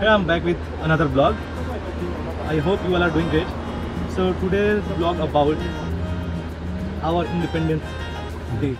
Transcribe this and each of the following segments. Here I am back with another vlog. I hope you all are doing great. So today's vlog about our Independence Day.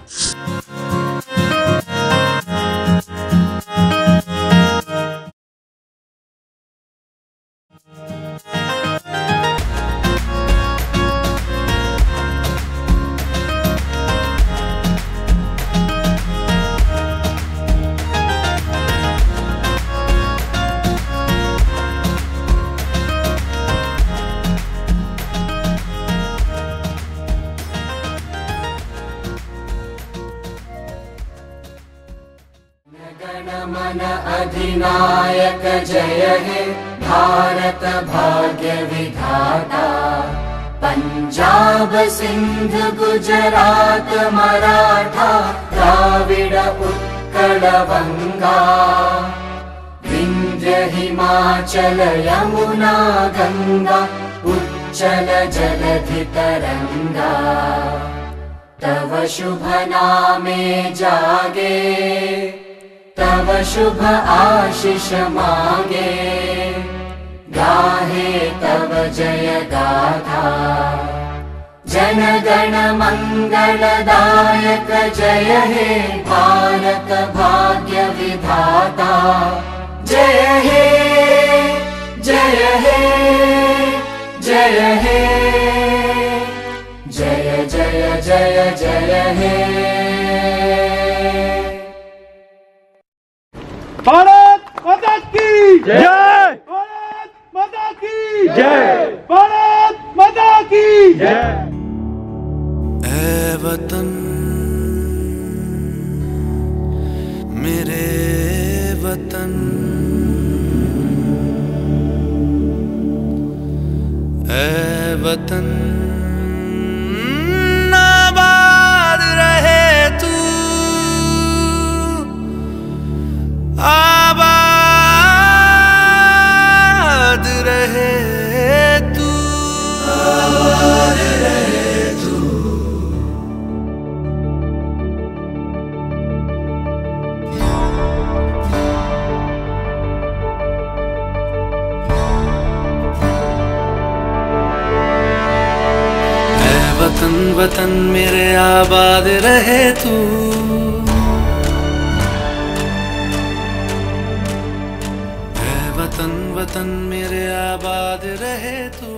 मन अधिनायक जय हे भारत भाग्य विधाता, पंजाब सिंध गुजरात मराठा द्राविड उत्कल बंगा, विंध्य हिमाचल यमुना गंगा उच्चल जलधि तरंगा, तव शुभ नामे जागे तव शुभ आशीष मांगे, गाहे तव जय गाथा, जन गण मंगलदायक जय हे भारत भाग्य विधाता, जय हे जय हे जय हे जय जय जय जय हे भारत माता की जय, भारत माता की जय, भारत माता की जय। ऐ वतन मेरे वतन, ऐ वतन आबाद रहे तू, आबाद रहे तू, आबाद रहे तू। ऐ वतन वतन मेरे आबाद रहे तू, वतन वतन मेरे आबाद रहे तू।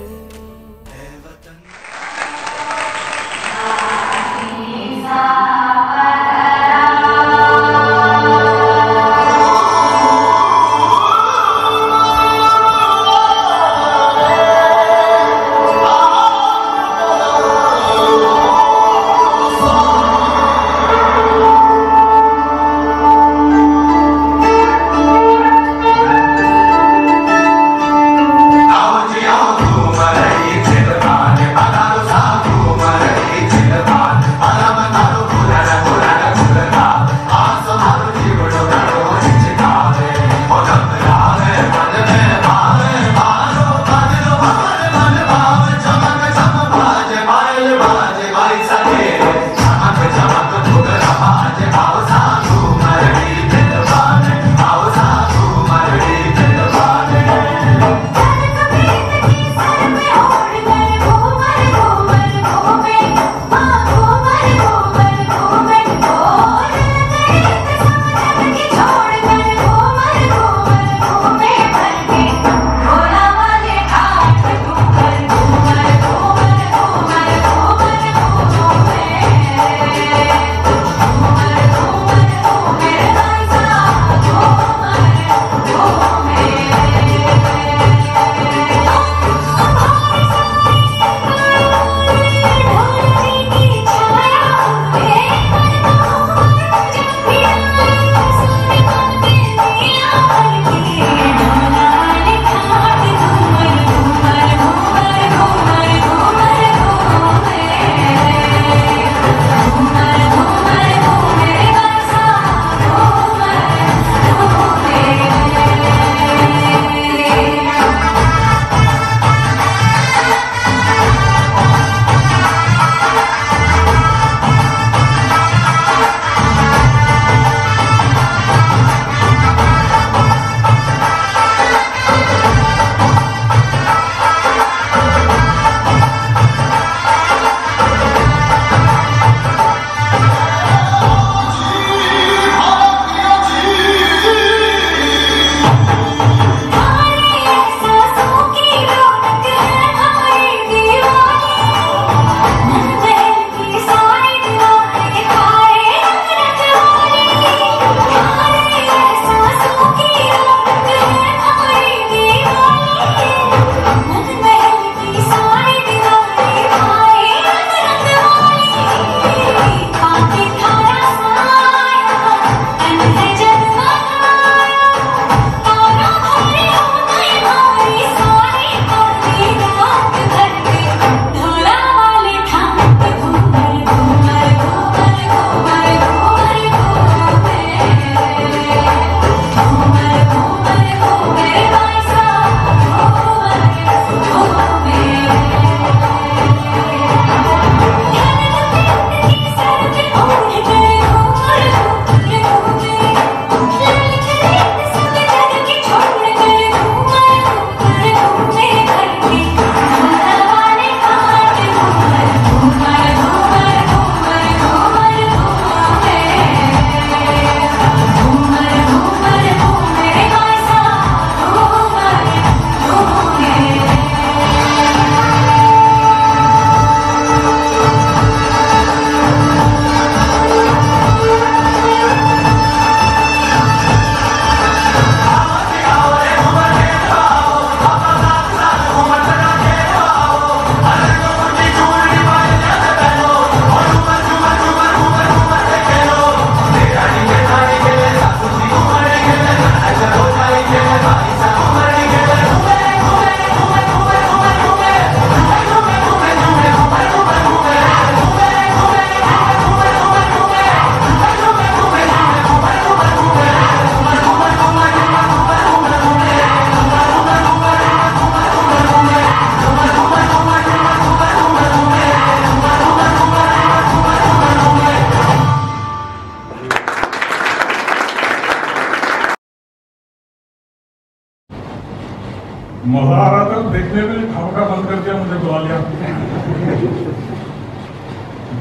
मजा आ रहा था देखने में, खामखा बंद कर दिया मुझे बुला लिया।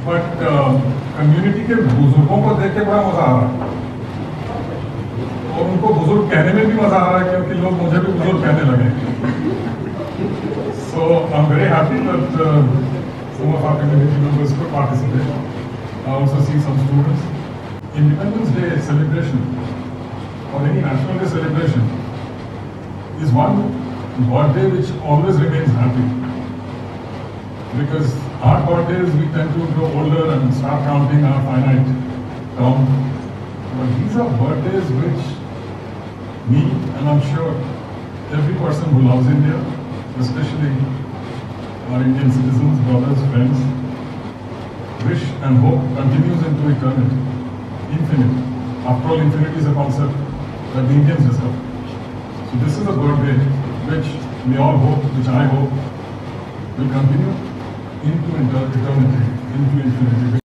बट कम्युनिटी के बुजुर्गों को देख के बड़ा मजा आ रहा है और उनको बुजुर्ग कहने में भी मजा आ रहा है क्योंकि लोग मुझे भी बुजुर्ग कहने लगे। So I am very happy that some of our community members could participate. I also see some students. Independence day celebration और any national day celebration is one birthday which always remains happy, because our birthdays we tend to grow older and start counting our finite count, but these are birthdays which me and I'm sure every person who loves India, especially our Indian citizens, brothers, friends, wish and hope continues into eternity, infinite. After all, infinity is a concept that the Indians discovered. So this is a birthday which we all hope, which I hope, will continue into eternity, into infinity.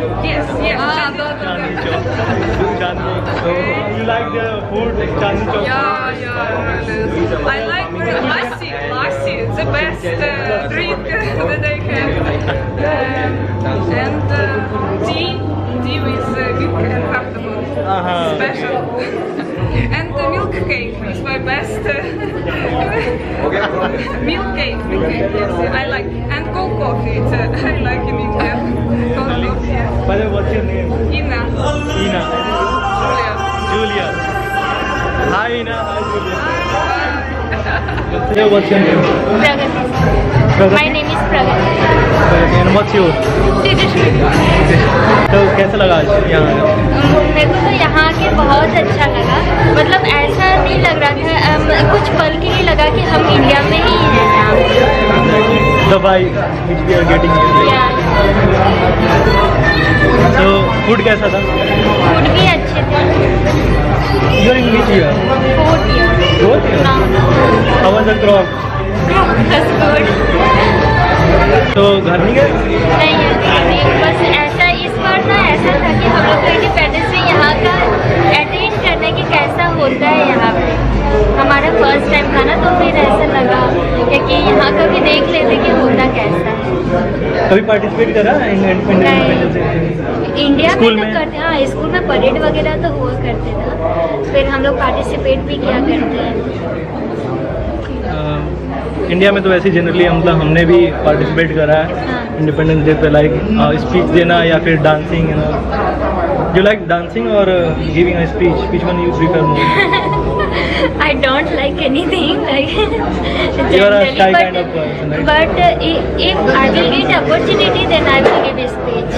Chowk? Yes, yes. Chandni Chowk. Chandni Chowk. You like the food, like Chandni Chowk? Yeah, yeah. I like very lassi. Lassi is the best drink that I have. And tea with milk and cardamom. Special. And the milk cake is my best. Milk cake. Yes, I like. And cold coffee. I like in India. By the way, what's your name? Ina. Ina. Julia. Hi Ina, hi Julia. Hi. What's your name? Pragati. My name is Pragati. And what's yours? Tejashri. So, कैसा लगा आज यहाँ? मेरे को तो यहाँ आके बहुत अच्छा लगा. मतलब ऐसा नहीं लग रहा था, कुछ पल के लिए लगा कि हम इंडिया में ही हैं यहाँ. The vibe which we are getting here. Yeah. तो फूड कैसा था? फूड भी अच्छे थे. You're in which year? Fourth year. Fourth year? How was the crop? Crop was good. तो घर नहीं गए? नहीं, बस ऐसा इस बार ना ऐसा था कि हम लोग के पैदल से यहाँ का अटेंड करने की कैसा होता है यहाँ पे. हमारा फर्स्ट टाइम था ना, तो फिर ऐसा लगा कि यहाँ का भी देख लेते कि होता कैसा. कभी पार्टिसिपेट करा इंडिया स्कूल में? करते हैं हाँ, स्कूल में परेड वगैरह तो हुआ करते था, फिर हम लोग पार्टिसिपेट भी किया करते हैं. इंडिया में तो वैसे जनरली मतलब हमने भी पार्टिसिपेट करा है इंडिपेंडेंस डे पे, लाइक स्पीच देना या फिर डांसिंग. यू लाइक डांसिंग और giving a speech, which one you prefer more? I don't like anything, like generally, but if I will get opportunity, then I will give a speech.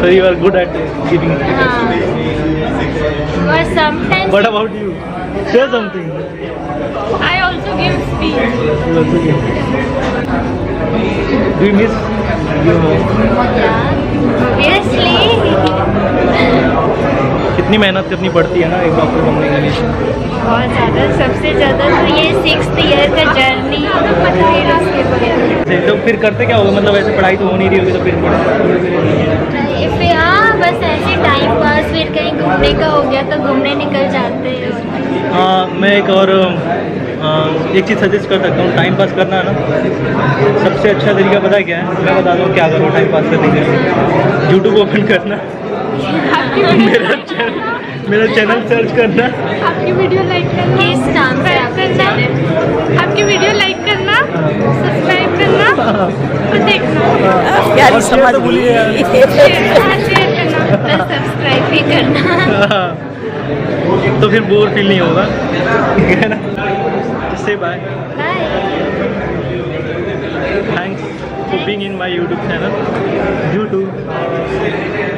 So you are good at giving speech. But sometimes. What about you? Say something. I also give speech. You also give. Do you miss your home? Yeah, obviously. कितनी मेहनत करनी पड़ती है ना एक doctor बनने के लिए? बहुत ज़्यादा, सबसे ज़्यादा तो ये 6th ईयर का जर्नी है. तो फिर करते क्या होगा, मतलब ऐसे पढ़ाई तो हो नहीं रही होगी, तो फिर हाँ बस ऐसे टाइम पास, फिर कहीं घूमने का हो गया तो घूमने निकल जाते हैं. हाँ, मैं एक चीज़ सजेस्ट कर सकता हूँ. टाइम पास करना है ना, सबसे अच्छा तरीका पता क्या है? मैं बता दूँ क्या करो टाइम पास करने के लिए. यूट्यूब ओपन करना, मेरा चैनल सर्च करना, आपकी वीडियो लाइक करना, सब्सक्राइब करना और देखना. यार समझ भूलिए, शेयर करना, सब्सक्राइब भी करना, तो फिर बोर फील नहीं होगा, है ना? Say bye. Thanks for being in my YouTube channel.